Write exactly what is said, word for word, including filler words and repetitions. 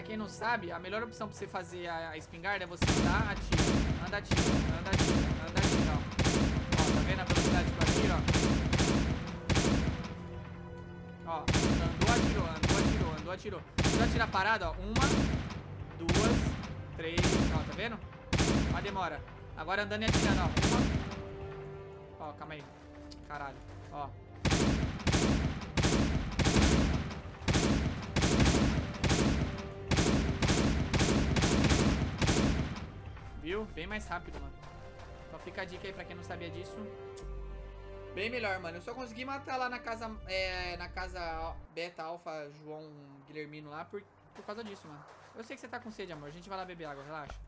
pra quem não sabe, a melhor opção pra você fazer a, a espingarda é você andar ativo. Anda ativo, anda ativo, anda ativo. Ó, ó, tá vendo a velocidade do atiro, ó? Ó, andou, atirou, andou, atirou, andou, atirou. Deixa eu atirar parado, ó. Uma, duas, três, ó, tá vendo? Ó a demora. Agora andando e atirando, ó. Uma. Ó, calma aí. Caralho, ó. Viu? Bem mais rápido, mano. Então fica a dica aí pra quem não sabia disso. Bem melhor, mano. Eu só consegui matar lá na casa é, na casa Beta Alpha João Guilhermino lá por, por causa disso, mano. Eu sei que você tá com sede, amor. A gente vai lá beber água, relaxa.